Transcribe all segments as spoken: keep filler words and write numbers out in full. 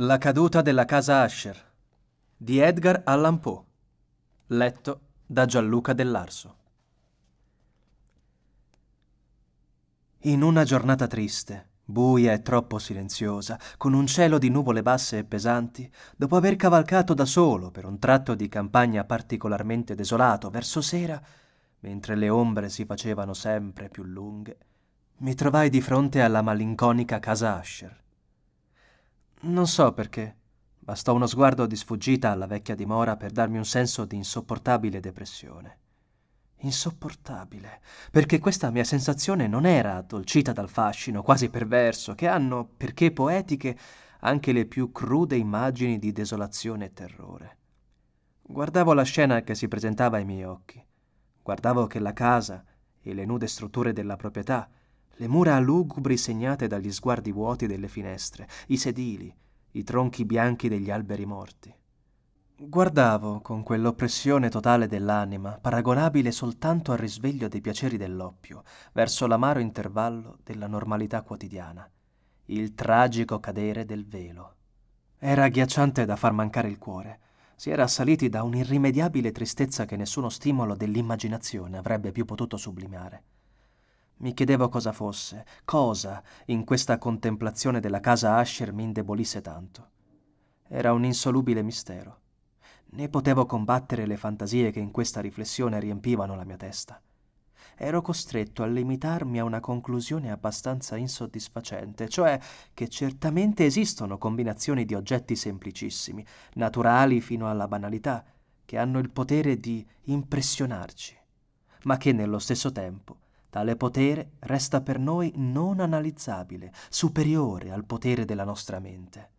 La caduta della casa Usher di Edgar Allan Poe, letto da Gianluca dell'Arso. In una giornata triste, buia e troppo silenziosa, con un cielo di nuvole basse e pesanti, dopo aver cavalcato da solo per un tratto di campagna particolarmente desolato verso sera, mentre le ombre si facevano sempre più lunghe, mi trovai di fronte alla malinconica casa Usher. Non so perché, bastò uno sguardo di sfuggita alla vecchia dimora per darmi un senso di insopportabile depressione. Insopportabile, perché questa mia sensazione non era addolcita dal fascino quasi perverso che hanno, perché poetiche, anche le più crude immagini di desolazione e terrore. Guardavo la scena che si presentava ai miei occhi, guardavo che la casa e le nude strutture della proprietà, le mura lugubri segnate dagli sguardi vuoti delle finestre, i sedili, i tronchi bianchi degli alberi morti. Guardavo con quell'oppressione totale dell'anima, paragonabile soltanto al risveglio dei piaceri dell'oppio, verso l'amaro intervallo della normalità quotidiana, il tragico cadere del velo. Era agghiacciante da far mancare il cuore. Si era assaliti da un'irrimediabile tristezza che nessuno stimolo dell'immaginazione avrebbe più potuto sublimare. Mi chiedevo cosa fosse, cosa in questa contemplazione della casa Usher mi indebolisse tanto. Era un insolubile mistero. Né potevo combattere le fantasie che in questa riflessione riempivano la mia testa. Ero costretto a limitarmi a una conclusione abbastanza insoddisfacente, cioè che certamente esistono combinazioni di oggetti semplicissimi, naturali fino alla banalità, che hanno il potere di impressionarci, ma che nello stesso tempo tale potere resta per noi non analizzabile, superiore al potere della nostra mente.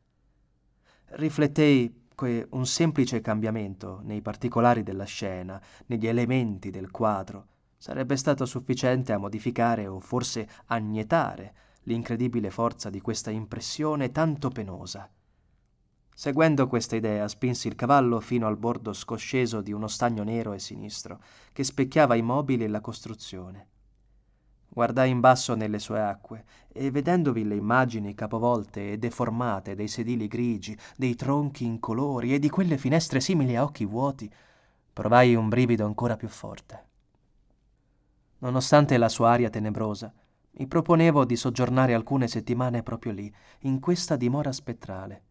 Riflettei che un semplice cambiamento nei particolari della scena, negli elementi del quadro, sarebbe stato sufficiente a modificare o forse annietare l'incredibile forza di questa impressione tanto penosa. Seguendo questa idea, spinsi il cavallo fino al bordo scosceso di uno stagno nero e sinistro, che specchiava immobile la costruzione. Guardai in basso nelle sue acque e, vedendovi le immagini capovolte e deformate dei sedili grigi, dei tronchi incolori e di quelle finestre simili a occhi vuoti, provai un brivido ancora più forte. Nonostante la sua aria tenebrosa, mi proponevo di soggiornare alcune settimane proprio lì, in questa dimora spettrale.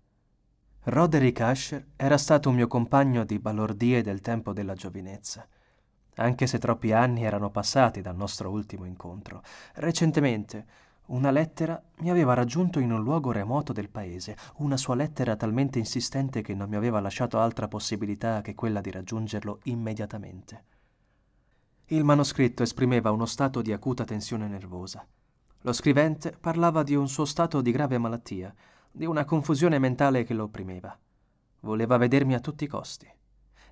Roderick Usher era stato un mio compagno di balordie del tempo della giovinezza, anche se troppi anni erano passati dal nostro ultimo incontro. Recentemente una lettera mi aveva raggiunto in un luogo remoto del paese, una sua lettera talmente insistente che non mi aveva lasciato altra possibilità che quella di raggiungerlo immediatamente. Il manoscritto esprimeva uno stato di acuta tensione nervosa. Lo scrivente parlava di un suo stato di grave malattia, di una confusione mentale che lo opprimeva. Voleva vedermi a tutti i costi.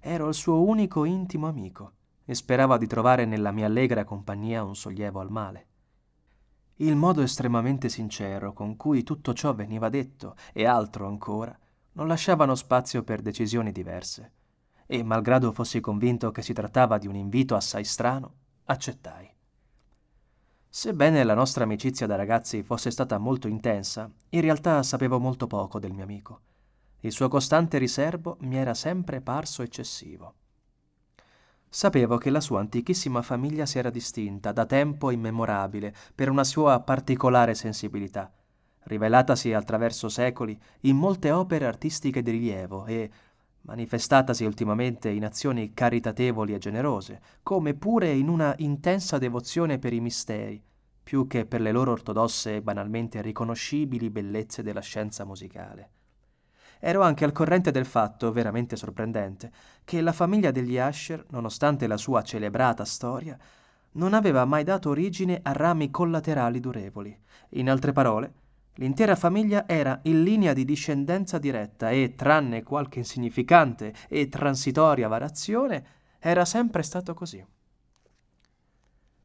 Ero il suo unico intimo amico e sperava di trovare nella mia allegra compagnia un sollievo al male. Il modo estremamente sincero con cui tutto ciò veniva detto e altro ancora non lasciavano spazio per decisioni diverse, e malgrado fossi convinto che si trattava di un invito assai strano, accettai. Sebbene la nostra amicizia da ragazzi fosse stata molto intensa, in realtà sapevo molto poco del mio amico. Il suo costante riserbo mi era sempre parso eccessivo. Sapevo che la sua antichissima famiglia si era distinta da tempo immemorabile per una sua particolare sensibilità, rivelatasi attraverso secoli in molte opere artistiche di rilievo e manifestatasi ultimamente in azioni caritatevoli e generose, come pure in una intensa devozione per i misteri, più che per le loro ortodosse e banalmente riconoscibili bellezze della scienza musicale. Ero anche al corrente del fatto, veramente sorprendente, che la famiglia degli Usher, nonostante la sua celebrata storia, non aveva mai dato origine a rami collaterali durevoli. In altre parole, l'intera famiglia era in linea di discendenza diretta e, tranne qualche insignificante e transitoria variazione, era sempre stato così.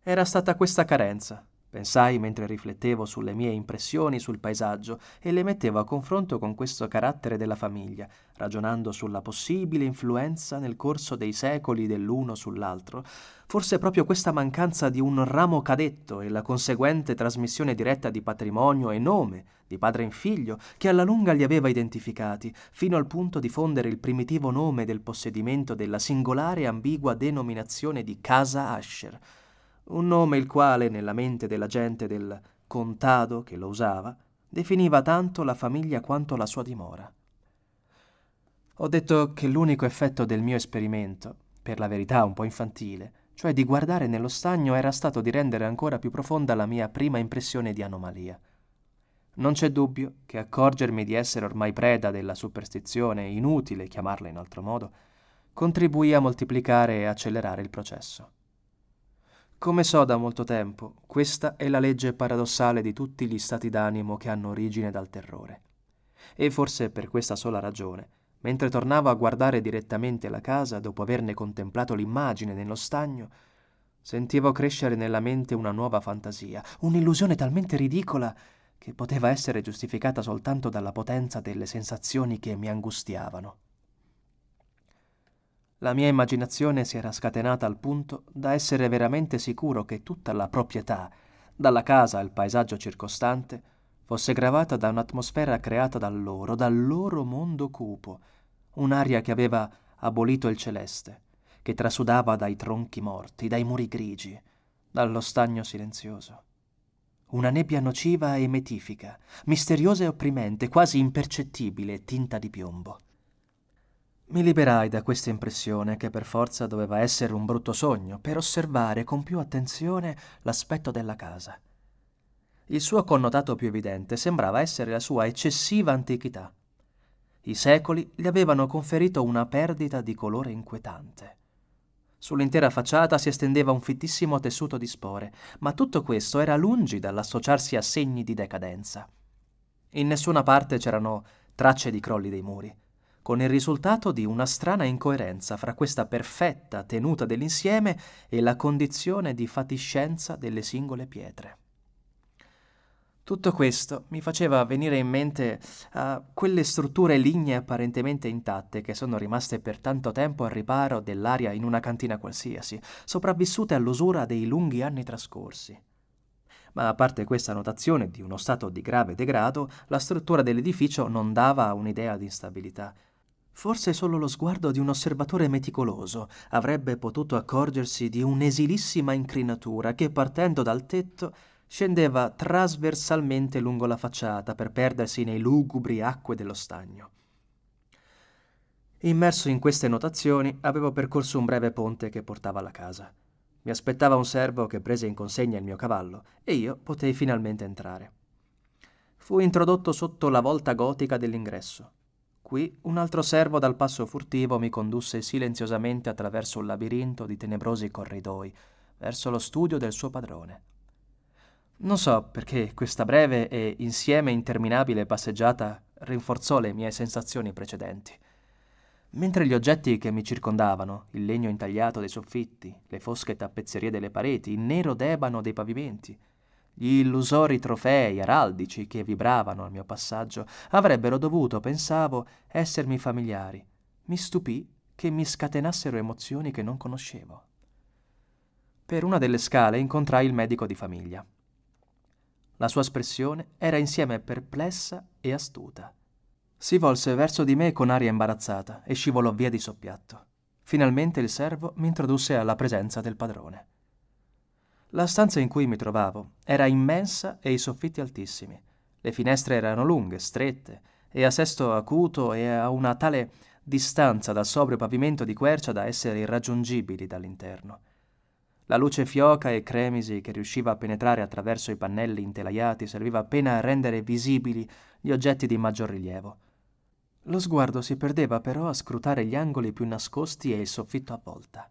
Era stata questa carenza, Pensai mentre riflettevo sulle mie impressioni sul paesaggio e le mettevo a confronto con questo carattere della famiglia, ragionando sulla possibile influenza nel corso dei secoli dell'uno sull'altro. Forse proprio questa mancanza di un ramo cadetto e la conseguente trasmissione diretta di patrimonio e nome, di padre in figlio, che alla lunga li aveva identificati, fino al punto di fondere il primitivo nome del possedimento della singolare e ambigua denominazione di Casa Asher. Un nome il quale, nella mente della gente del contado che lo usava, definiva tanto la famiglia quanto la sua dimora. Ho detto che l'unico effetto del mio esperimento, per la verità un po' infantile, cioè di guardare nello stagno, era stato di rendere ancora più profonda la mia prima impressione di anomalia. Non c'è dubbio che accorgermi di essere ormai preda della superstizione, inutile chiamarla in altro modo, contribuì a moltiplicare e accelerare il processo. Come so da molto tempo, questa è la legge paradossale di tutti gli stati d'animo che hanno origine dal terrore. E forse per questa sola ragione, mentre tornavo a guardare direttamente la casa dopo averne contemplato l'immagine nello stagno, sentivo crescere nella mente una nuova fantasia, un'illusione talmente ridicola che poteva essere giustificata soltanto dalla potenza delle sensazioni che mi angustiavano. La mia immaginazione si era scatenata al punto da essere veramente sicuro che tutta la proprietà, dalla casa al paesaggio circostante, fosse gravata da un'atmosfera creata dal loro, dal loro mondo cupo, un'aria che aveva abolito il celeste, che trasudava dai tronchi morti, dai muri grigi, dallo stagno silenzioso. Una nebbia nociva e metifica, misteriosa e opprimente, quasi impercettibile, tinta di piombo. Mi liberai da questa impressione, che per forza doveva essere un brutto sogno, per osservare con più attenzione l'aspetto della casa. Il suo connotato più evidente sembrava essere la sua eccessiva antichità. I secoli gli avevano conferito una perdita di colore inquietante. Sull'intera facciata si estendeva un fittissimo tessuto di spore, ma tutto questo era lungi dall'associarsi a segni di decadenza. In nessuna parte c'erano tracce di crolli dei muri, con il risultato di una strana incoerenza fra questa perfetta tenuta dell'insieme e la condizione di fatiscenza delle singole pietre. Tutto questo mi faceva venire in mente uh, quelle strutture lignee apparentemente intatte che sono rimaste per tanto tempo al riparo dell'aria in una cantina qualsiasi, sopravvissute all'usura dei lunghi anni trascorsi. Ma a parte questa notazione di uno stato di grave degrado, la struttura dell'edificio non dava un'idea di instabilità. Forse solo lo sguardo di un osservatore meticoloso avrebbe potuto accorgersi di un'esilissima incrinatura che, partendo dal tetto, scendeva trasversalmente lungo la facciata per perdersi nei lugubri acque dello stagno. Immerso in queste notazioni, avevo percorso un breve ponte che portava alla casa. Mi aspettava un servo che prese in consegna il mio cavallo e io potei finalmente entrare. Fui introdotto sotto la volta gotica dell'ingresso. Qui un altro servo dal passo furtivo mi condusse silenziosamente attraverso un labirinto di tenebrosi corridoi, verso lo studio del suo padrone. Non so perché questa breve e insieme interminabile passeggiata rinforzò le mie sensazioni precedenti. Mentre gli oggetti che mi circondavano, il legno intagliato dei soffitti, le fosche tappezzerie delle pareti, il nero d'ebano dei pavimenti, gli illusori trofei araldici che vibravano al mio passaggio avrebbero dovuto, pensavo, essermi familiari. Mi stupì che mi scatenassero emozioni che non conoscevo. Per una delle scale incontrai il medico di famiglia. La sua espressione era insieme perplessa e astuta. Si volse verso di me con aria imbarazzata e scivolò via di soppiatto. Finalmente il servo mi introdusse alla presenza del padrone. La stanza in cui mi trovavo era immensa e i soffitti altissimi. Le finestre erano lunghe, strette, e a sesto acuto e a una tale distanza dal sobrio pavimento di quercia da essere irraggiungibili dall'interno. La luce fioca e cremisi che riusciva a penetrare attraverso i pannelli intelaiati serviva appena a rendere visibili gli oggetti di maggior rilievo. Lo sguardo si perdeva però a scrutare gli angoli più nascosti e il soffitto a volta.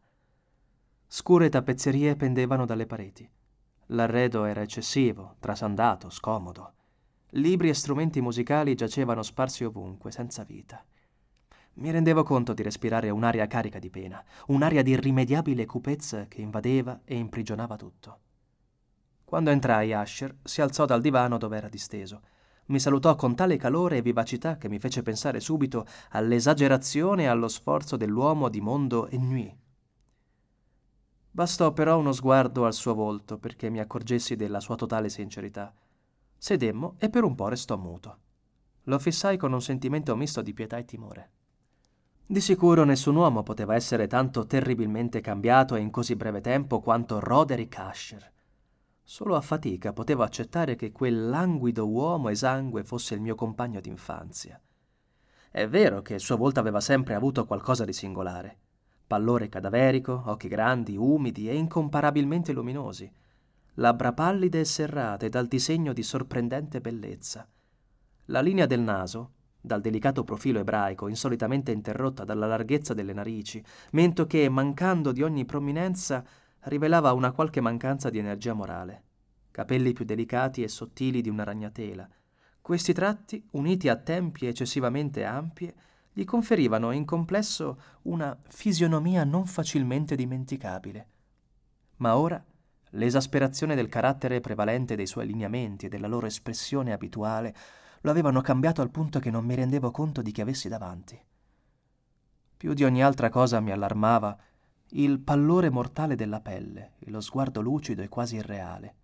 Scure tappezzerie pendevano dalle pareti. L'arredo era eccessivo, trasandato, scomodo. Libri e strumenti musicali giacevano sparsi ovunque, senza vita. Mi rendevo conto di respirare un'aria carica di pena, un'aria di irrimediabile cupezza che invadeva e imprigionava tutto. Quando entrai, Usher si alzò dal divano dove era disteso. Mi salutò con tale calore e vivacità che mi fece pensare subito all'esagerazione e allo sforzo dell'uomo di mondo ennui. Bastò però uno sguardo al suo volto perché mi accorgessi della sua totale sincerità. Sedemmo e per un po' restò muto. Lo fissai con un sentimento misto di pietà e timore. Di sicuro nessun uomo poteva essere tanto terribilmente cambiato e in così breve tempo quanto Roderick Usher. Solo a fatica potevo accettare che quel languido uomo esangue fosse il mio compagno d'infanzia. È vero che il suo volto aveva sempre avuto qualcosa di singolare. Pallore cadaverico, occhi grandi, umidi e incomparabilmente luminosi, labbra pallide e serrate dal disegno di sorprendente bellezza. La linea del naso, dal delicato profilo ebraico, insolitamente interrotta dalla larghezza delle narici, mento che, mancando di ogni prominenza, rivelava una qualche mancanza di energia morale. Capelli più delicati e sottili di una ragnatela. Questi tratti, uniti a tempie eccessivamente ampie, gli conferivano in complesso una fisionomia non facilmente dimenticabile. Ma ora l'esasperazione del carattere prevalente dei suoi lineamenti e della loro espressione abituale lo avevano cambiato al punto che non mi rendevo conto di chi avessi davanti. Più di ogni altra cosa mi allarmava il pallore mortale della pelle e lo sguardo lucido e quasi irreale.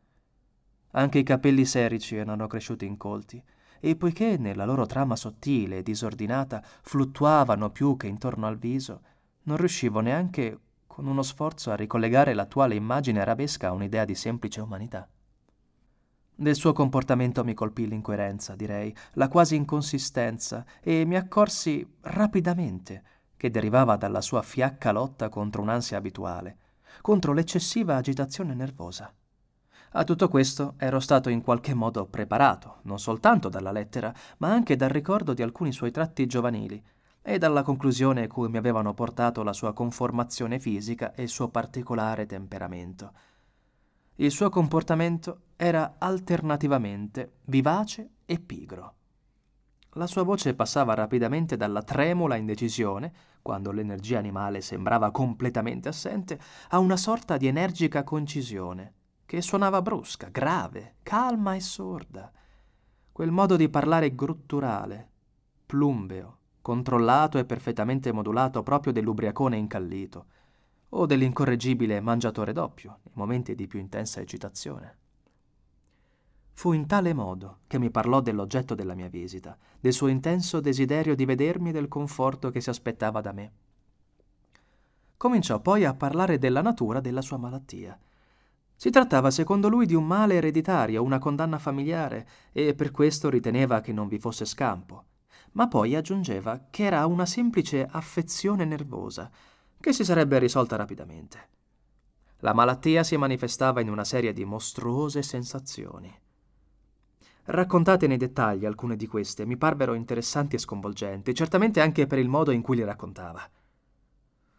Anche i capelli serici erano cresciuti incolti e poiché nella loro trama sottile e disordinata fluttuavano più che intorno al viso, non riuscivo neanche con uno sforzo a ricollegare l'attuale immagine arabesca a un'idea di semplice umanità. Del suo comportamento mi colpì l'incoerenza, direi, la quasi inconsistenza, e mi accorsi rapidamente che derivava dalla sua fiacca lotta contro un'ansia abituale, contro l'eccessiva agitazione nervosa. A tutto questo ero stato in qualche modo preparato, non soltanto dalla lettera, ma anche dal ricordo di alcuni suoi tratti giovanili e dalla conclusione cui mi avevano portato la sua conformazione fisica e il suo particolare temperamento. Il suo comportamento era alternativamente vivace e pigro. La sua voce passava rapidamente dalla tremula indecisione, quando l'energia animale sembrava completamente assente, a una sorta di energica concisione, che suonava brusca, grave, calma e sorda. Quel modo di parlare grutturale, plumbeo, controllato e perfettamente modulato proprio dell'ubriacone incallito, o dell'incorreggibile mangiatore doppio, nei momenti di più intensa eccitazione. Fu in tale modo che mi parlò dell'oggetto della mia visita, del suo intenso desiderio di vedermi e del conforto che si aspettava da me. Cominciò poi a parlare della natura della sua malattia. Si trattava secondo lui di un male ereditario, una condanna familiare, e per questo riteneva che non vi fosse scampo. Ma poi aggiungeva che era una semplice affezione nervosa, che si sarebbe risolta rapidamente. La malattia si manifestava in una serie di mostruose sensazioni. Raccontate nei dettagli alcune di queste, mi parvero interessanti e sconvolgenti, certamente anche per il modo in cui le raccontava.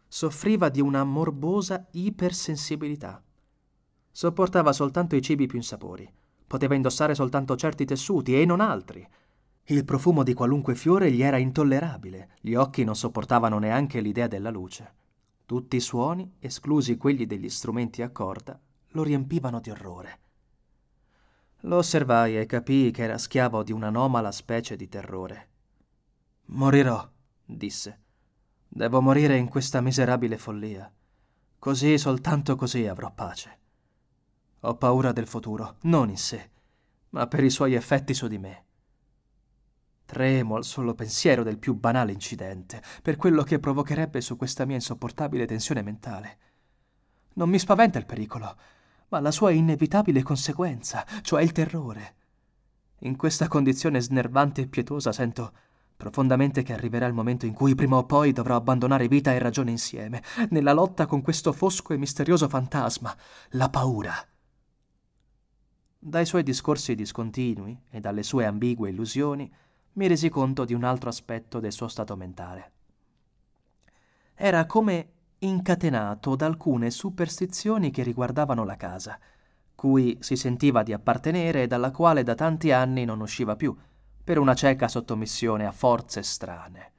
Soffriva di una morbosa ipersensibilità. Sopportava soltanto i cibi più insapori. Poteva indossare soltanto certi tessuti e non altri. Il profumo di qualunque fiore gli era intollerabile. Gli occhi non sopportavano neanche l'idea della luce. Tutti i suoni, esclusi quelli degli strumenti a corda, lo riempivano di orrore. Lo osservai e capii che era schiavo di un'anomala specie di terrore. «Morirò», disse. «Devo morire in questa miserabile follia. Così, soltanto così, avrò pace. Ho paura del futuro, non in sé, ma per i suoi effetti su di me. Tremo al solo pensiero del più banale incidente, per quello che provocherebbe su questa mia insopportabile tensione mentale. Non mi spaventa il pericolo». Ma la sua inevitabile conseguenza, cioè il terrore. In questa condizione snervante e pietosa sento profondamente che arriverà il momento in cui prima o poi dovrò abbandonare vita e ragione insieme, nella lotta con questo fosco e misterioso fantasma, la paura. Dai suoi discorsi discontinui e dalle sue ambigue illusioni mi resi conto di un altro aspetto del suo stato mentale. Era come incatenato da alcune superstizioni che riguardavano la casa, cui si sentiva di appartenere e dalla quale da tanti anni non usciva più, per una cieca sottomissione a forze strane.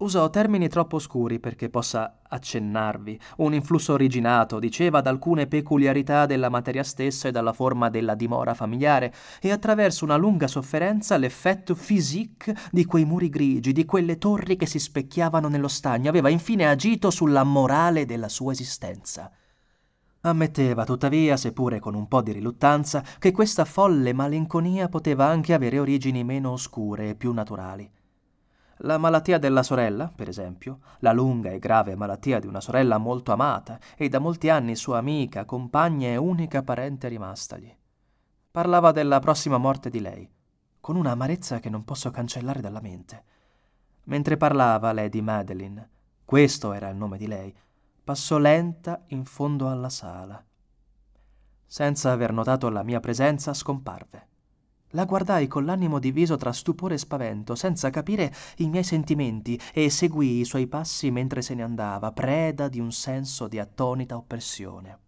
Usò termini troppo oscuri perché possa accennarvi. Un influsso originato, diceva, da alcune peculiarità della materia stessa e dalla forma della dimora familiare, e attraverso una lunga sofferenza l'effetto physique di quei muri grigi, di quelle torri che si specchiavano nello stagno, aveva infine agito sulla morale della sua esistenza. Ammetteva, tuttavia, seppure con un po' di riluttanza, che questa folle malinconia poteva anche avere origini meno oscure e più naturali. La malattia della sorella, per esempio, la lunga e grave malattia di una sorella molto amata e da molti anni sua amica, compagna e unica parente rimastagli. Parlava della prossima morte di lei, con una amarezza che non posso cancellare dalla mente. Mentre parlava Lady Madeline, questo era il nome di lei, passò lenta in fondo alla sala. Senza aver notato la mia presenza, scomparve. La guardai con l'animo diviso tra stupore e spavento, senza capire i miei sentimenti, e seguii i suoi passi mentre se ne andava, preda di un senso di attonita oppressione.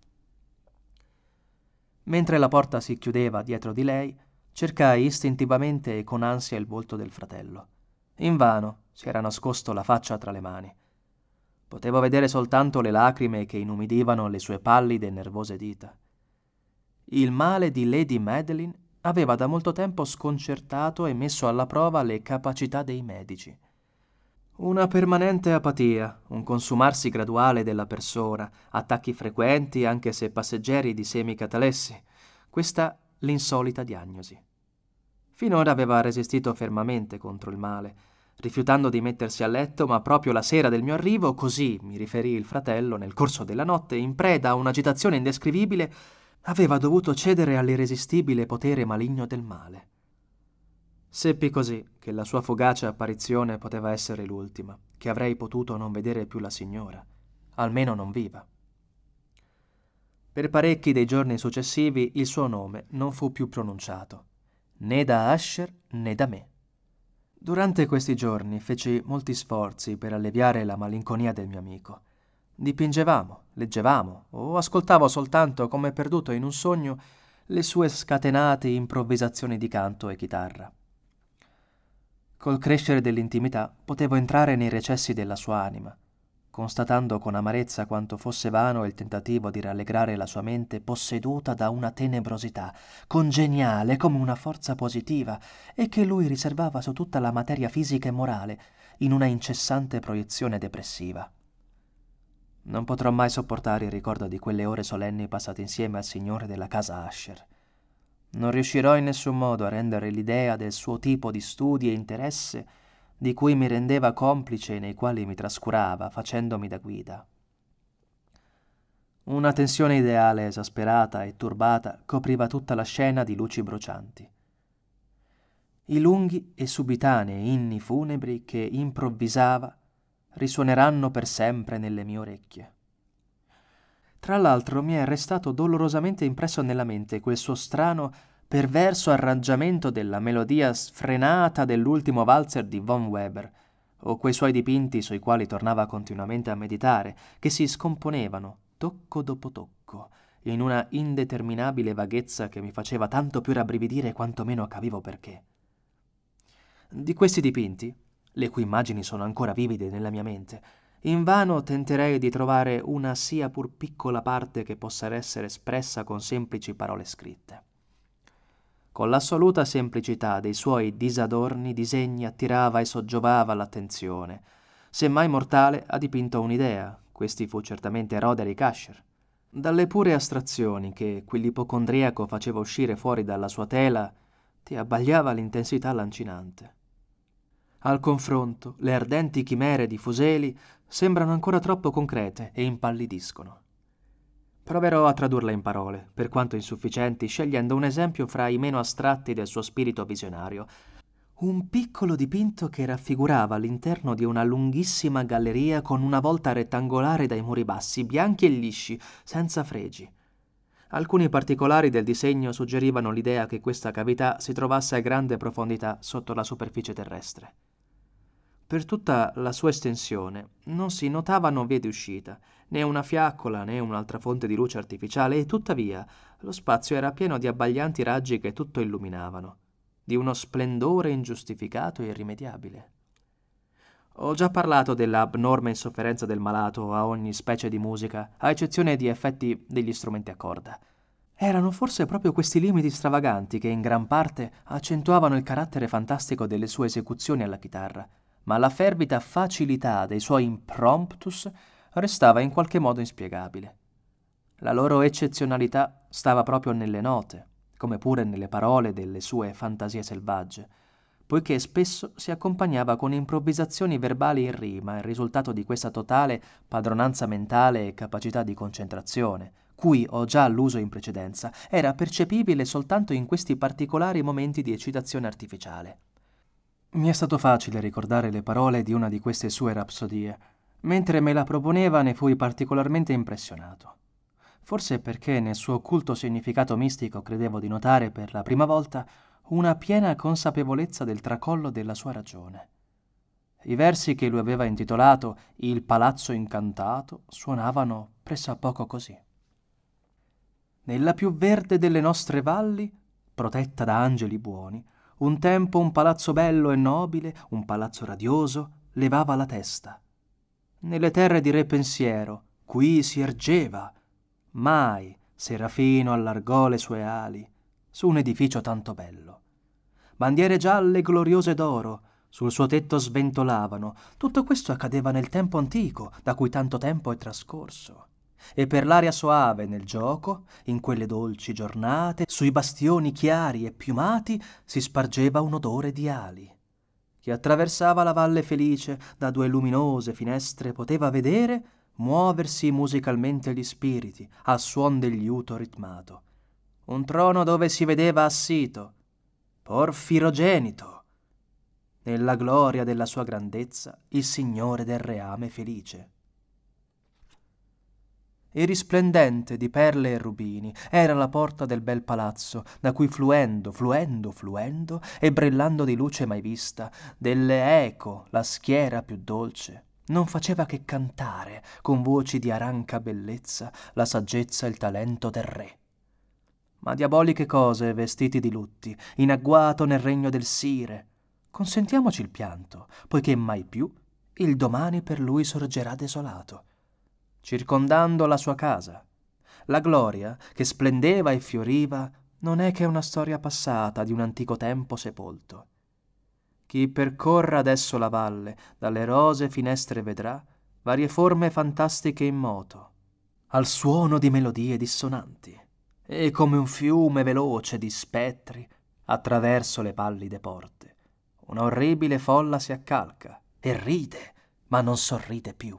Mentre la porta si chiudeva dietro di lei, cercai istintivamente e con ansia il volto del fratello. Invano si era nascosto la faccia tra le mani. Potevo vedere soltanto le lacrime che inumidivano le sue pallide e nervose dita. Il male di Lady Madeline aveva da molto tempo sconcertato e messo alla prova le capacità dei medici. Una permanente apatia, un consumarsi graduale della persona, attacchi frequenti anche se passeggeri di semicatalessi, questa l'insolita diagnosi. Finora aveva resistito fermamente contro il male, rifiutando di mettersi a letto, ma proprio la sera del mio arrivo, così mi riferì il fratello, nel corso della notte, in preda a un'agitazione indescrivibile, aveva dovuto cedere all'irresistibile potere maligno del male. Seppi così che la sua fugace apparizione poteva essere l'ultima, che avrei potuto non vedere più la signora, almeno non viva. Per parecchi dei giorni successivi il suo nome non fu più pronunciato, né da Usher né da me. Durante questi giorni feci molti sforzi per alleviare la malinconia del mio amico. Dipingevamo, leggevamo o ascoltavo soltanto, come perduto in un sogno, le sue scatenate improvvisazioni di canto e chitarra. Col crescere dell'intimità potevo entrare nei recessi della sua anima, constatando con amarezza quanto fosse vano il tentativo di rallegrare la sua mente posseduta da una tenebrosità, congeniale come una forza positiva, e che lui riservava su tutta la materia fisica e morale, in una incessante proiezione depressiva. Non potrò mai sopportare il ricordo di quelle ore solenni passate insieme al signore della casa Usher. Non riuscirò in nessun modo a rendere l'idea del suo tipo di studi e interesse di cui mi rendeva complice e nei quali mi trascurava, facendomi da guida. Una tensione ideale esasperata e turbata copriva tutta la scena di luci brucianti. I lunghi e subitanei inni funebri che improvvisava risuoneranno per sempre nelle mie orecchie. Tra l'altro mi è restato dolorosamente impresso nella mente quel suo strano, perverso arrangiamento della melodia sfrenata dell'ultimo valzer di Von Weber, o quei suoi dipinti sui quali tornava continuamente a meditare, che si scomponevano, tocco dopo tocco, in una indeterminabile vaghezza che mi faceva tanto più rabbrividire quanto meno capivo perché. Di questi dipinti, le cui immagini sono ancora vivide nella mia mente, invano tenterei di trovare una sia pur piccola parte che possa essere espressa con semplici parole scritte. Con l'assoluta semplicità dei suoi disadorni disegni attirava e soggiovava l'attenzione. Semmai mortale ha dipinto un'idea, questi fu certamente Roderick Usher. Dalle pure astrazioni che quell'ipocondriaco faceva uscire fuori dalla sua tela ti abbagliava l'intensità lancinante. Al confronto, le ardenti chimere di Fuseli sembrano ancora troppo concrete e impallidiscono. Proverò a tradurla in parole, per quanto insufficienti, scegliendo un esempio fra i meno astratti del suo spirito visionario. Un piccolo dipinto che raffigurava l'interno di una lunghissima galleria con una volta rettangolare dai muri bassi, bianchi e lisci, senza fregi. Alcuni particolari del disegno suggerivano l'idea che questa cavità si trovasse a grande profondità sotto la superficie terrestre. Per tutta la sua estensione non si notavano vie di uscita, né una fiaccola né un'altra fonte di luce artificiale, e tuttavia lo spazio era pieno di abbaglianti raggi che tutto illuminavano, di uno splendore ingiustificato e irrimediabile. Ho già parlato dell'abnorme insofferenza del malato a ogni specie di musica, a eccezione di effetti degli strumenti a corda. Erano forse proprio questi limiti stravaganti che in gran parte accentuavano il carattere fantastico delle sue esecuzioni alla chitarra, ma la fervida facilità dei suoi impromptus restava in qualche modo inspiegabile. La loro eccezionalità stava proprio nelle note, come pure nelle parole delle sue fantasie selvagge, poiché spesso si accompagnava con improvvisazioni verbali in rima, il risultato di questa totale padronanza mentale e capacità di concentrazione, cui ho già alluso in precedenza, era percepibile soltanto in questi particolari momenti di eccitazione artificiale. Mi è stato facile ricordare le parole di una di queste sue rapsodie. Mentre me la proponeva ne fui particolarmente impressionato. Forse perché nel suo occulto significato mistico credevo di notare per la prima volta una piena consapevolezza del tracollo della sua ragione. I versi che lui aveva intitolato «Il palazzo incantato» suonavano pressappoco così. Nella più verde delle nostre valli, protetta da angeli buoni, un tempo un palazzo bello e nobile, un palazzo radioso, levava la testa. Nelle terre di re pensiero, qui si ergeva. Mai serafino allargò le sue ali su un edificio tanto bello. Bandiere gialle gloriose d'oro sul suo tetto sventolavano. Tutto questo accadeva nel tempo antico, da cui tanto tempo è trascorso. E per l'aria soave nel gioco, in quelle dolci giornate, sui bastioni chiari e piumati, si spargeva un odore di ali. Chi attraversava la valle felice da due luminose finestre poteva vedere muoversi musicalmente gli spiriti al suon del liuto ritmato. Un trono dove si vedeva assito Porfirogenito, nella gloria della sua grandezza, il signore del reame felice. E risplendente di perle e rubini era la porta del bel palazzo, da cui fluendo, fluendo, fluendo e brillando di luce mai vista, delle eco la schiera più dolce, non faceva che cantare con voci di aranca bellezza la saggezza e il talento del re. Ma diaboliche cose, vestiti di lutti, in agguato nel regno del Sire, consentiamoci il pianto, poiché mai più il domani per lui sorgerà desolato. Circondando la sua casa, la gloria che splendeva e fioriva non è che una storia passata di un antico tempo sepolto. Chi percorra adesso la valle, dalle rose finestre vedrà varie forme fantastiche in moto, al suono di melodie dissonanti, e come un fiume veloce di spettri attraverso le pallide porte. Un'orribile folla si accalca e ride, ma non sorride più.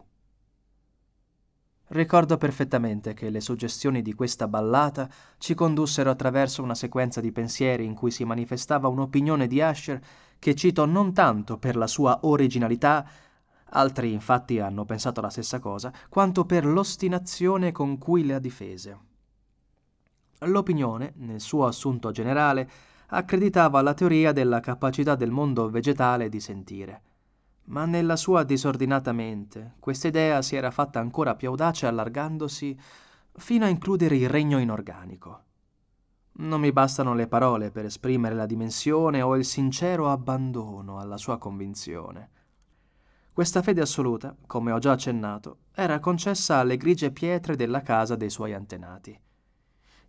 Ricordo perfettamente che le suggestioni di questa ballata ci condussero attraverso una sequenza di pensieri in cui si manifestava un'opinione di Usher che cito non tanto per la sua originalità, altri infatti hanno pensato la stessa cosa, quanto per l'ostinazione con cui la difese. L'opinione, nel suo assunto generale, accreditava la teoria della capacità del mondo vegetale di sentire. Ma nella sua disordinata mente questa idea si era fatta ancora più audace allargandosi fino a includere il regno inorganico. Non mi bastano le parole per esprimere la dimensione o il sincero abbandono alla sua convinzione. Questa fede assoluta, come ho già accennato, era concessa alle grigie pietre della casa dei suoi antenati.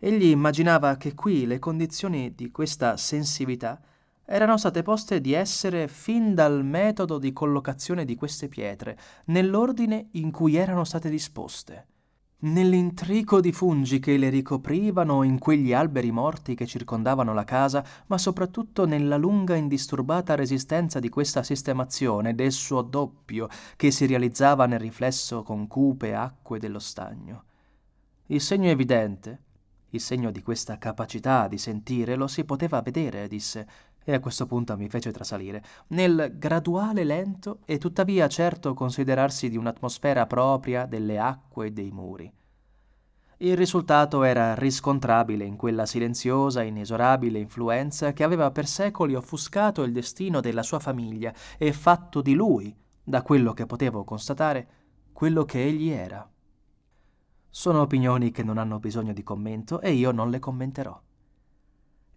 Egli immaginava che qui le condizioni di questa sensività erano state poste di essere fin dal metodo di collocazione di queste pietre, nell'ordine in cui erano state disposte, nell'intrico di fungi che le ricoprivano, in quegli alberi morti che circondavano la casa, ma soprattutto nella lunga e indisturbata resistenza di questa sistemazione, del suo doppio, che si realizzava nel riflesso con cupe acque dello stagno. Il segno evidente, il segno di questa capacità di sentire, lo si poteva vedere, disse, e a questo punto mi fece trasalire, nel graduale lento e tuttavia certo considerarsi di un'atmosfera propria delle acque e dei muri. Il risultato era riscontrabile in quella silenziosa e inesorabile influenza che aveva per secoli offuscato il destino della sua famiglia e fatto di lui, da quello che potevo constatare, quello che egli era. Sono opinioni che non hanno bisogno di commento e io non le commenterò.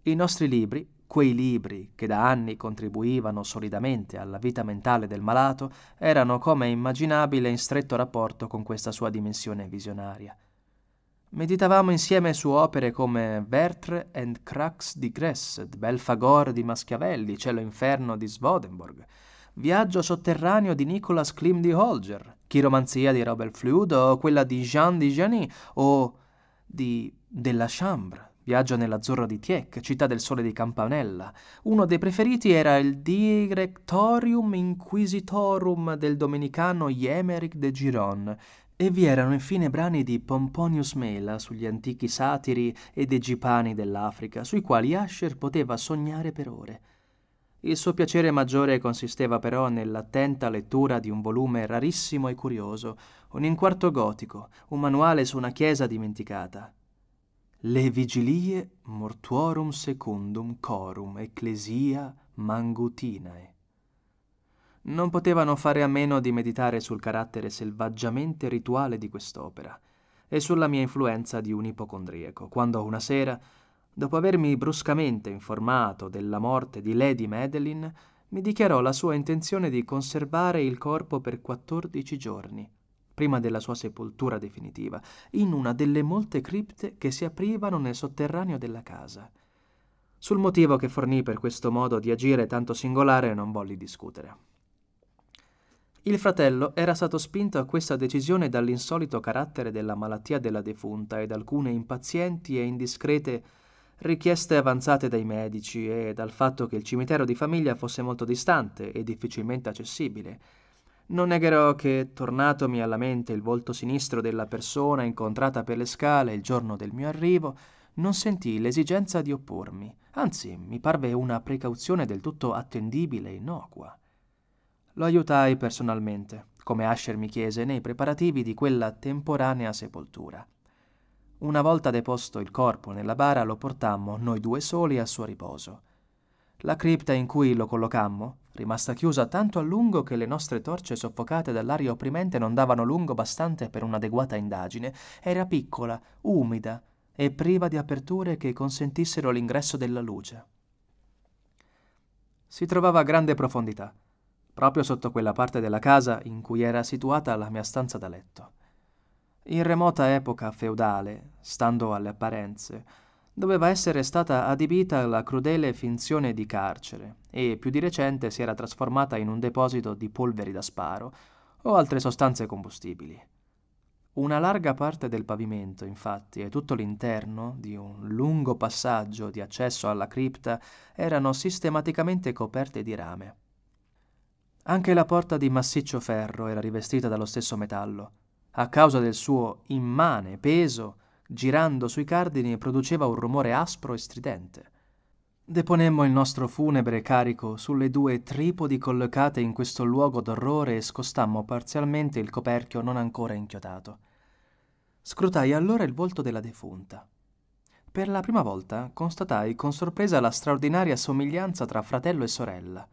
I nostri libri, Quei libri, che da anni contribuivano solidamente alla vita mentale del malato, erano, come immaginabile, in stretto rapporto con questa sua dimensione visionaria. Meditavamo insieme su opere come Werther and Crux di Gress, Belfagor di Maschiavelli, Cielo inferno di Svodenburg, Viaggio sotterraneo di Nicholas Klim di Holger, chiromanzia di Robert Fludd o quella di Jean di Jeny o di De La Chambre, Viaggio nell'azzurro di Tiec, Città del sole di Campanella. Uno dei preferiti era il Directorium Inquisitorum del domenicano Jemmerich de Giron, e vi erano infine brani di Pomponius Mela sugli antichi satiri e dei gipani dell'Africa, sui quali Usher poteva sognare per ore. Il suo piacere maggiore consisteva però nell'attenta lettura di un volume rarissimo e curioso, un inquarto gotico, un manuale su una chiesa dimenticata. Le Vigilie Mortuorum Secundum Corum Ecclesia mangutinae. Non potevano fare a meno di meditare sul carattere selvaggiamente rituale di quest'opera e sulla mia influenza di un ipocondriaco, quando una sera, dopo avermi bruscamente informato della morte di Lady Madeline, mi dichiarò la sua intenzione di conservare il corpo per quattordici giorni, prima della sua sepoltura definitiva, in una delle molte cripte che si aprivano nel sotterraneo della casa. Sul motivo che fornì per questo modo di agire tanto singolare non volli discutere. Il fratello era stato spinto a questa decisione dall'insolito carattere della malattia della defunta ed alcune impazienti e indiscrete richieste avanzate dai medici e dal fatto che il cimitero di famiglia fosse molto distante e difficilmente accessibile. Non negherò che, tornatomi alla mente il volto sinistro della persona incontrata per le scale il giorno del mio arrivo, non sentii l'esigenza di oppormi, anzi mi parve una precauzione del tutto attendibile e innocua. Lo aiutai personalmente, come Usher mi chiese, nei preparativi di quella temporanea sepoltura. Una volta deposto il corpo nella bara lo portammo, noi due soli, al suo riposo. La cripta in cui lo collocammo, rimasta chiusa tanto a lungo che le nostre torce soffocate dall'aria opprimente non davano lungo bastante per un'adeguata indagine, era piccola, umida e priva di aperture che consentissero l'ingresso della luce. Si trovava a grande profondità, proprio sotto quella parte della casa in cui era situata la mia stanza da letto. In remota epoca feudale, stando alle apparenze, doveva essere stata adibita alla crudele finzione di carcere e più di recente si era trasformata in un deposito di polveri da sparo o altre sostanze combustibili. Una larga parte del pavimento, infatti, e tutto l'interno di un lungo passaggio di accesso alla cripta erano sistematicamente coperte di rame. Anche la porta di massiccio ferro era rivestita dallo stesso metallo. A causa del suo immane peso, girando sui cardini produceva un rumore aspro e stridente. Deponemmo il nostro funebre carico sulle due tripodi collocate in questo luogo d'orrore e scostammo parzialmente il coperchio non ancora inchiodato. Scrutai allora il volto della defunta. Per la prima volta constatai con sorpresa la straordinaria somiglianza tra fratello e sorella.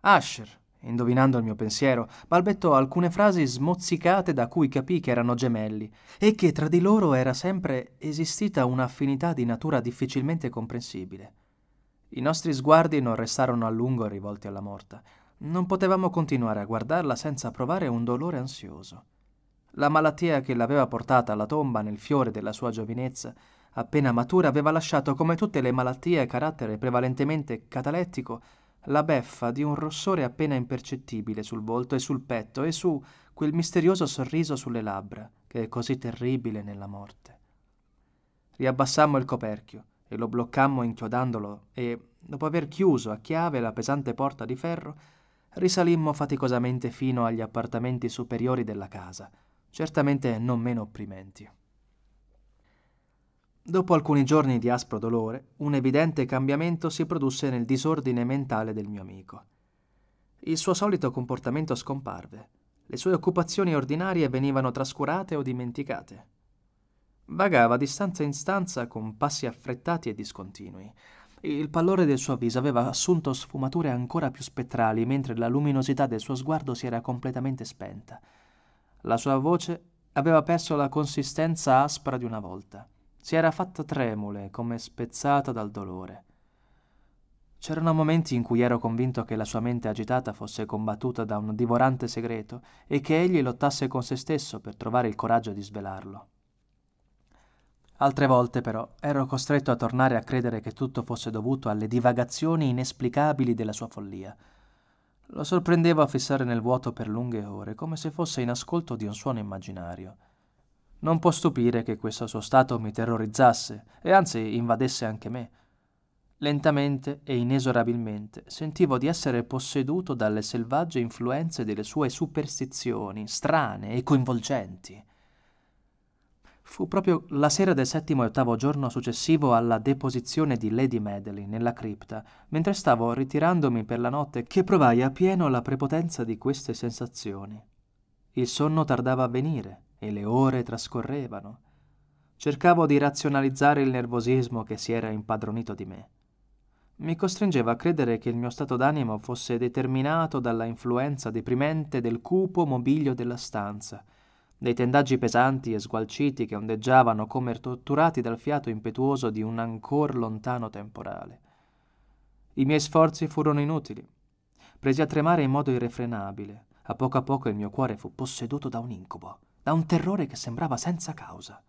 Usher, indovinando il mio pensiero, balbettò alcune frasi smozzicate da cui capì che erano gemelli e che tra di loro era sempre esistita un'affinità di natura difficilmente comprensibile. I nostri sguardi non restarono a lungo rivolti alla morta. Non potevamo continuare a guardarla senza provare un dolore ansioso. La malattia che l'aveva portata alla tomba nel fiore della sua giovinezza, appena matura, aveva lasciato, come tutte le malattie a carattere prevalentemente catalettico, la beffa di un rossore appena impercettibile sul volto e sul petto e su quel misterioso sorriso sulle labbra che è così terribile nella morte. Riabbassammo il coperchio e lo bloccammo inchiodandolo e, dopo aver chiuso a chiave la pesante porta di ferro, risalimmo faticosamente fino agli appartamenti superiori della casa, certamente non meno opprimenti. Dopo alcuni giorni di aspro dolore, un evidente cambiamento si produsse nel disordine mentale del mio amico. Il suo solito comportamento scomparve, le sue occupazioni ordinarie venivano trascurate o dimenticate. Vagava di stanza in stanza con passi affrettati e discontinui. Il pallore del suo viso aveva assunto sfumature ancora più spettrali, mentre la luminosità del suo sguardo si era completamente spenta. La sua voce aveva perso la consistenza aspra di una volta. Si era fatta tremule, come spezzata dal dolore. C'erano momenti in cui ero convinto che la sua mente agitata fosse combattuta da un divorante segreto e che egli lottasse con se stesso per trovare il coraggio di svelarlo. Altre volte, però, ero costretto a tornare a credere che tutto fosse dovuto alle divagazioni inesplicabili della sua follia. Lo sorprendevo a fissare nel vuoto per lunghe ore, come se fosse in ascolto di un suono immaginario. Non può stupire che questo suo stato mi terrorizzasse, e anzi invadesse anche me. Lentamente e inesorabilmente sentivo di essere posseduto dalle selvagge influenze delle sue superstizioni, strane e coinvolgenti. Fu proprio la sera del settimo e ottavo giorno successivo alla deposizione di Lady Madeline nella cripta, mentre stavo ritirandomi per la notte, che provai appieno la prepotenza di queste sensazioni. Il sonno tardava a venire e le ore trascorrevano. Cercavo di razionalizzare il nervosismo che si era impadronito di me. Mi costringeva a credere che il mio stato d'animo fosse determinato dalla influenza deprimente del cupo mobilio della stanza, dei tendaggi pesanti e sgualciti che ondeggiavano come torturati dal fiato impetuoso di un ancor lontano temporale. I miei sforzi furono inutili. Presi a tremare in modo irrefrenabile. A poco a poco il mio cuore fu posseduto da un incubo, da un terrore che sembrava senza causa.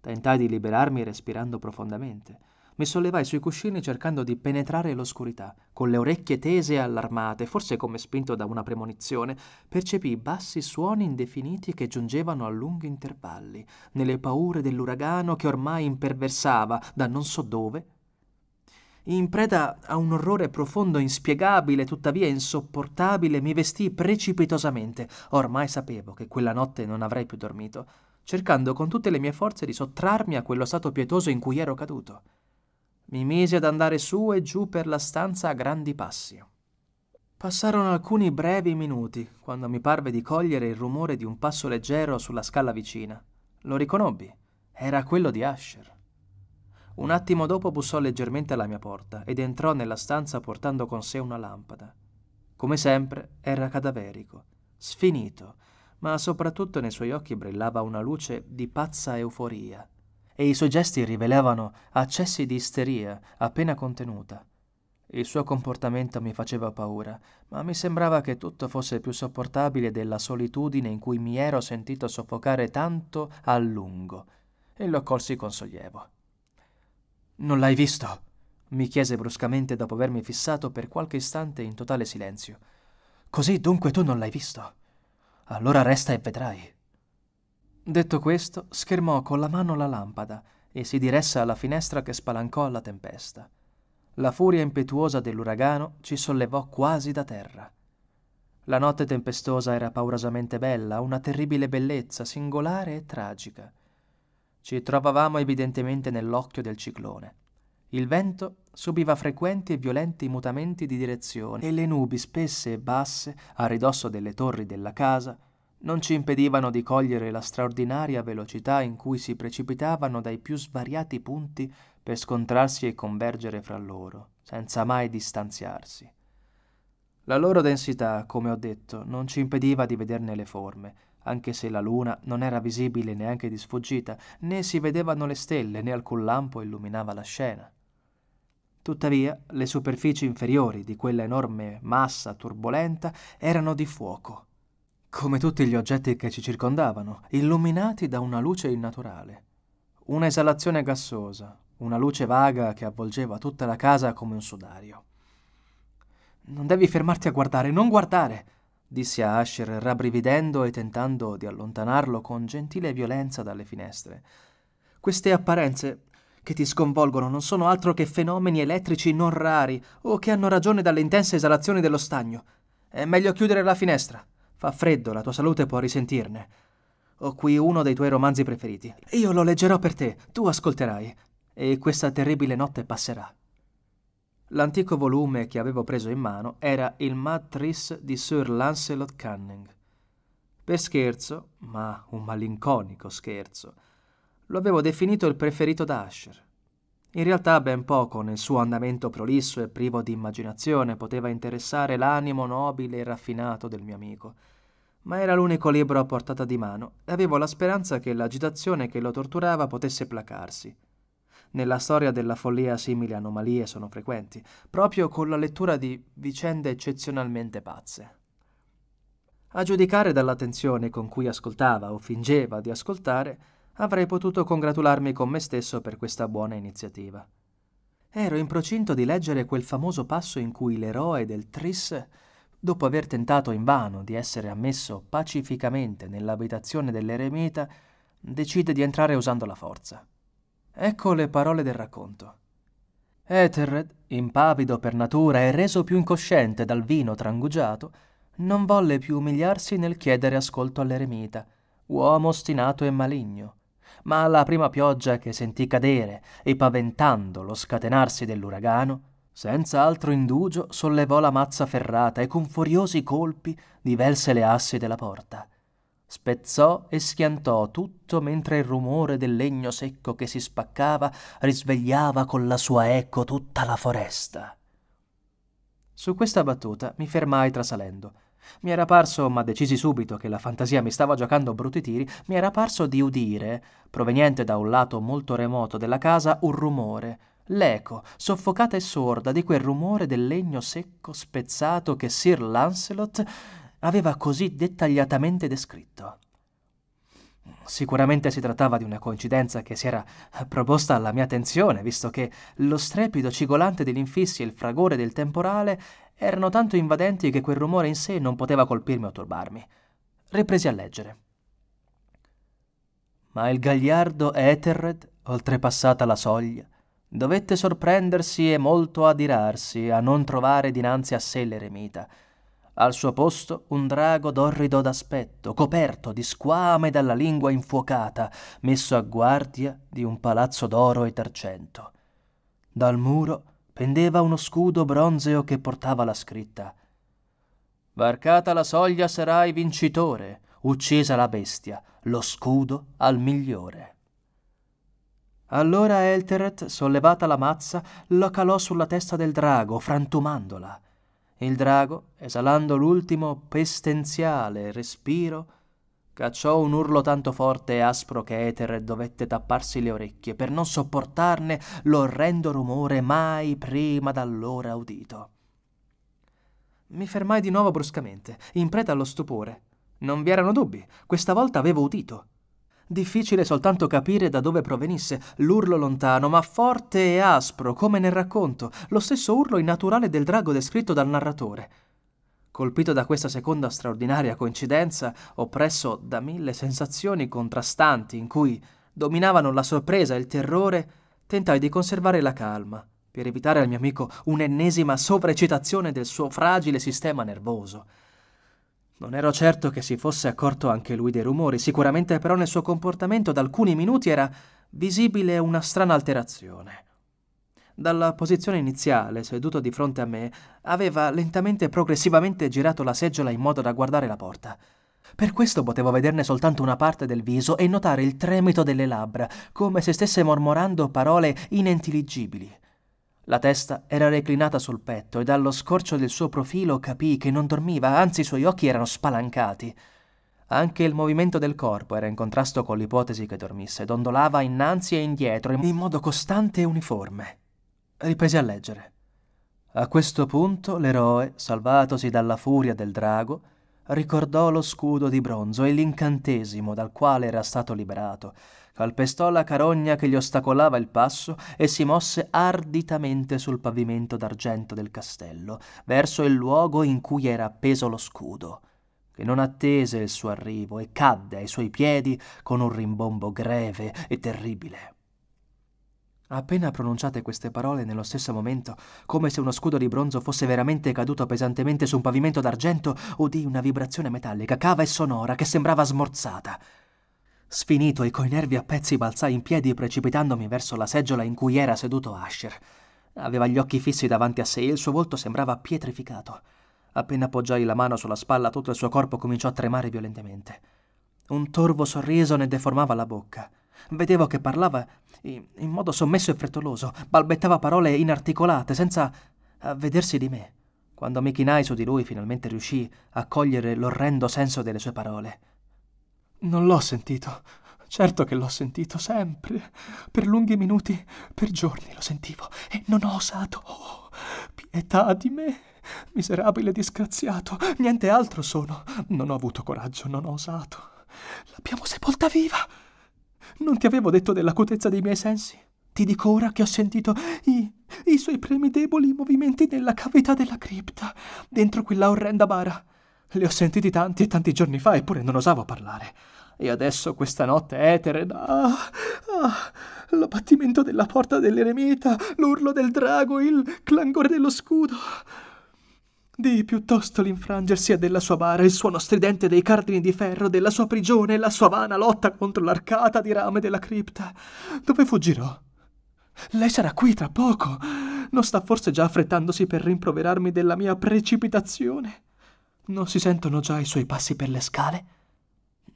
Tentai di liberarmi respirando profondamente. Mi sollevai sui cuscini cercando di penetrare l'oscurità, con le orecchie tese e allarmate, forse come spinto da una premonizione, percepii bassi suoni indefiniti che giungevano a lunghi intervalli, nelle paure dell'uragano che ormai imperversava da non so dove. In preda a un orrore profondo, inspiegabile, tuttavia insopportabile, mi vestii precipitosamente. Ormai sapevo che quella notte non avrei più dormito, cercando con tutte le mie forze di sottrarmi a quello stato pietoso in cui ero caduto. Mi misi ad andare su e giù per la stanza a grandi passi. Passarono alcuni brevi minuti, quando mi parve di cogliere il rumore di un passo leggero sulla scala vicina. Lo riconobbi. Era quello di Usher. Un attimo dopo bussò leggermente alla mia porta ed entrò nella stanza portando con sé una lampada. Come sempre, era cadaverico, sfinito, ma soprattutto nei suoi occhi brillava una luce di pazza euforia, e i suoi gesti rivelavano accessi di isteria appena contenuta. Il suo comportamento mi faceva paura, ma mi sembrava che tutto fosse più sopportabile della solitudine in cui mi ero sentito soffocare tanto a lungo, e lo accolsi con sollievo. «Non l'hai visto?» mi chiese bruscamente dopo avermi fissato per qualche istante in totale silenzio. «Così dunque tu non l'hai visto? Allora resta e vedrai». Detto questo, schermò con la mano la lampada e si diresse alla finestra che spalancò alla tempesta. La furia impetuosa dell'uragano ci sollevò quasi da terra. La notte tempestosa era paurosamente bella, una terribile bellezza, singolare e tragica. Ci trovavamo evidentemente nell'occhio del ciclone. Il vento subiva frequenti e violenti mutamenti di direzione e le nubi spesse e basse, a ridosso delle torri della casa, non ci impedivano di cogliere la straordinaria velocità in cui si precipitavano dai più svariati punti per scontrarsi e convergere fra loro, senza mai distanziarsi. La loro densità, come ho detto, non ci impediva di vederne le forme, anche se la luna non era visibile neanche di sfuggita, né si vedevano le stelle, né alcun lampo illuminava la scena. Tuttavia, le superfici inferiori di quella enorme massa turbolenta erano di fuoco, come tutti gli oggetti che ci circondavano, illuminati da una luce innaturale. Una esalazione gassosa, una luce vaga che avvolgeva tutta la casa come un sudario. «Non devi fermarti a guardare, non guardare!» disse a Usher, rabbrividendo e tentando di allontanarlo con gentile violenza dalle finestre. «Queste apparenze che ti sconvolgono non sono altro che fenomeni elettrici non rari o che hanno ragione dalle intense esalazioni dello stagno. È meglio chiudere la finestra. Fa freddo, la tua salute può risentirne. Ho qui uno dei tuoi romanzi preferiti. Io lo leggerò per te, tu ascolterai, e questa terribile notte passerà». L'antico volume che avevo preso in mano era Il Matrice di Sir Lancelot Canning. Per scherzo, ma un malinconico scherzo, lo avevo definito il preferito da Usher. In realtà ben poco, nel suo andamento prolisso e privo di immaginazione, poteva interessare l'animo nobile e raffinato del mio amico. Ma era l'unico libro a portata di mano e avevo la speranza che l'agitazione che lo torturava potesse placarsi. nella storia della follia simili anomalie sono frequenti, proprio con la lettura di vicende eccezionalmente pazze. A giudicare dall'attenzione con cui ascoltava o fingeva di ascoltare, avrei potuto congratularmi con me stesso per questa buona iniziativa. Ero in procinto di leggere quel famoso passo in cui l'eroe del Tris, dopo aver tentato invano di essere ammesso pacificamente nell'abitazione dell'eremita, decide di entrare usando la forza. Ecco le parole del racconto. Ethelred, impavido per natura e reso più incosciente dal vino trangugiato, non volle più umiliarsi nel chiedere ascolto all'eremita, uomo ostinato e maligno, ma alla prima pioggia che sentì cadere e paventando lo scatenarsi dell'uragano, senza altro indugio sollevò la mazza ferrata e con furiosi colpi divelse le assi della porta. Spezzò e schiantò tutto mentre il rumore del legno secco che si spaccava risvegliava con la sua eco tutta la foresta. Su questa battuta mi fermai trasalendo. Mi era parso, ma decisi subito che la fantasia mi stava giocando brutti tiri, mi era parso di udire, proveniente da un lato molto remoto della casa, un rumore, l'eco, soffocata e sorda, di quel rumore del legno secco spezzato che Sir Lancelot aveva così dettagliatamente descritto. Sicuramente si trattava di una coincidenza che si era proposta alla mia attenzione, visto che lo strepido cigolante degli infissi e il fragore del temporale erano tanto invadenti che quel rumore in sé non poteva colpirmi o turbarmi. Ripresi a leggere. Ma il gagliardo Ethelred, oltrepassata la soglia, dovette sorprendersi e molto adirarsi a non trovare dinanzi a sé l'eremita. Al suo posto un drago d'orrido d'aspetto, coperto di squame dalla lingua infuocata, messo a guardia di un palazzo d'oro e d'argento. Dal muro pendeva uno scudo bronzeo che portava la scritta: varcata la soglia sarai vincitore, uccisa la bestia, lo scudo al migliore. Allora Elteret, sollevata la mazza, la calò sulla testa del drago, frantumandola. Il drago, esalando l'ultimo pestilenziale respiro, cacciò un urlo tanto forte e aspro che Ether dovette tapparsi le orecchie per non sopportarne l'orrendo rumore mai prima d'allora udito. Mi fermai di nuovo bruscamente, in preda allo stupore. Non vi erano dubbi, questa volta avevo udito. Difficile soltanto capire da dove provenisse l'urlo lontano, ma forte e aspro, come nel racconto, lo stesso urlo innaturale del drago descritto dal narratore. Colpito da questa seconda straordinaria coincidenza, oppresso da mille sensazioni contrastanti in cui dominavano la sorpresa e il terrore, tentai di conservare la calma, per evitare al mio amico un'ennesima sovraeccitazione del suo fragile sistema nervoso. Non ero certo che si fosse accorto anche lui dei rumori, sicuramente però nel suo comportamento da alcuni minuti era visibile una strana alterazione. Dalla posizione iniziale, seduto di fronte a me, aveva lentamente e progressivamente girato la seggiola in modo da guardare la porta. Per questo potevo vederne soltanto una parte del viso e notare il tremito delle labbra, come se stesse mormorando parole inintelligibili. La testa era reclinata sul petto e dallo scorcio del suo profilo capii che non dormiva, anzi i suoi occhi erano spalancati. Anche il movimento del corpo era in contrasto con l'ipotesi che dormisse, dondolava innanzi e indietro in modo costante e uniforme. Ripresi a leggere. A questo punto l'eroe, salvatosi dalla furia del drago, ricordò lo scudo di bronzo e l'incantesimo dal quale era stato liberato, calpestò la carogna che gli ostacolava il passo e si mosse arditamente sul pavimento d'argento del castello, verso il luogo in cui era appeso lo scudo, che non attese il suo arrivo e cadde ai suoi piedi con un rimbombo greve e terribile. Appena pronunciate queste parole, nello stesso momento, come se uno scudo di bronzo fosse veramente caduto pesantemente su un pavimento d'argento, udii una vibrazione metallica, cava e sonora, che sembrava smorzata. Sfinito e coi nervi a pezzi balzai in piedi precipitandomi verso la seggiola in cui era seduto Usher. Aveva gli occhi fissi davanti a sé e il suo volto sembrava pietrificato. Appena appoggiai la mano sulla spalla, tutto il suo corpo cominciò a tremare violentemente. Un torvo sorriso ne deformava la bocca. Vedevo che parlava in modo sommesso e frettoloso, balbettava parole inarticolate, senza avvedersi di me. Quando mi chinai su di lui, finalmente riuscii a cogliere l'orrendo senso delle sue parole. «Non l'ho sentito, Certo che l'ho sentito sempre, per lunghi minuti, per giorni lo sentivo, e non ho osato. Oh, pietà di me, miserabile disgraziato, niente altro sono. Non ho avuto coraggio, non ho osato. L'abbiamo sepolta viva. Non ti avevo detto dell'acutezza dei miei sensi? Ti dico ora che ho sentito i, i suoi premedevoli movimenti nella cavità della cripta, dentro quella orrenda bara. Li ho sentiti tanti e tanti giorni fa, eppure non osavo parlare. E adesso questa notte Ethelred, ah, ah, l'abbattimento della porta dell'eremita, l'urlo del drago, il clangore dello scudo. Di piuttosto l'infrangersi della sua bara, il suono stridente dei cardini di ferro, della sua prigione, la sua vana lotta contro l'arcata di rame della cripta. Dove fuggirò? Lei sarà qui tra poco. Non sta forse già affrettandosi per rimproverarmi della mia precipitazione? Non si sentono già i suoi passi per le scale?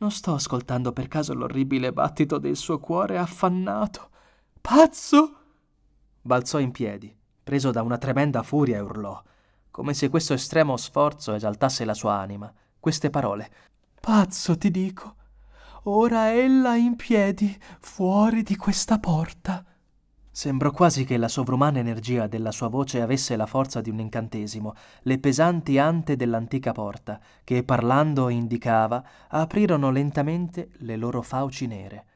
Non sto ascoltando per caso l'orribile battito del suo cuore affannato? Pazzo! Balzò in piedi, preso da una tremenda furia, e urlò, come se questo estremo sforzo esaltasse la sua anima, queste parole: «Pazzo, ti dico! Ora ella in piedi, fuori di questa porta!» Sembrò quasi che la sovrumana energia della sua voce avesse la forza di un incantesimo. Le pesanti ante dell'antica porta, che parlando indicava, aprirono lentamente le loro fauci nere.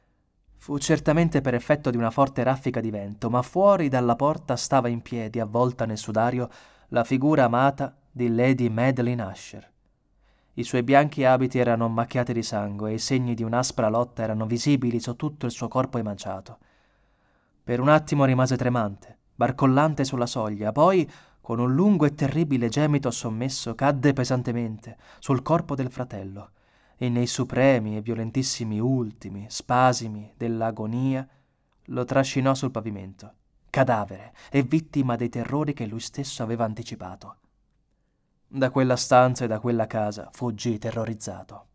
Fu certamente per effetto di una forte raffica di vento, ma fuori dalla porta stava in piedi, avvolta nel sudario, la figura amata di Lady Madeline Usher. I suoi bianchi abiti erano macchiati di sangue e i segni di un'aspra lotta erano visibili su tutto il suo corpo emaciato. Per un attimo rimase tremante, barcollante sulla soglia, poi, con un lungo e terribile gemito sommesso, cadde pesantemente sul corpo del fratello, e nei supremi e violentissimi ultimi spasimi dell'agonia lo trascinò sul pavimento, cadavere e vittima dei terrori che lui stesso aveva anticipato. Da quella stanza e da quella casa fuggì terrorizzato.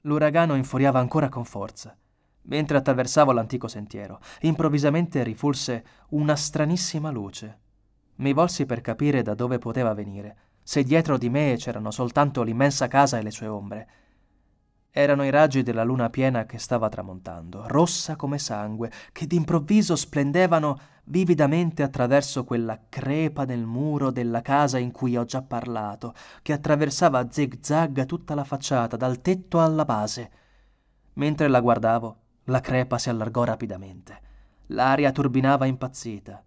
L'uragano infuriava ancora con forza. Mentre attraversavo l'antico sentiero, improvvisamente rifulse una stranissima luce. Mi volsi per capire da dove poteva venire, se dietro di me c'erano soltanto l'immensa casa e le sue ombre. Erano i raggi della luna piena che stava tramontando, rossa come sangue, che d'improvviso splendevano vividamente attraverso quella crepa nel muro della casa in cui ho già parlato, che attraversava a zig-zag tutta la facciata, dal tetto alla base. Mentre la guardavo, la crepa si allargò rapidamente. L'aria turbinava impazzita.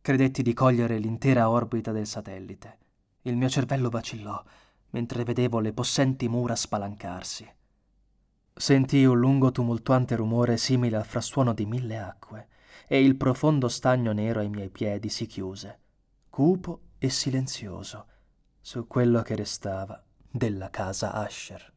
Credetti di cogliere l'intera orbita del satellite. Il mio cervello vacillò mentre vedevo le possenti mura spalancarsi. Sentii un lungo tumultuante rumore simile al frastuono di mille acque e il profondo stagno nero ai miei piedi si chiuse, cupo e silenzioso, su quello che restava della casa Usher.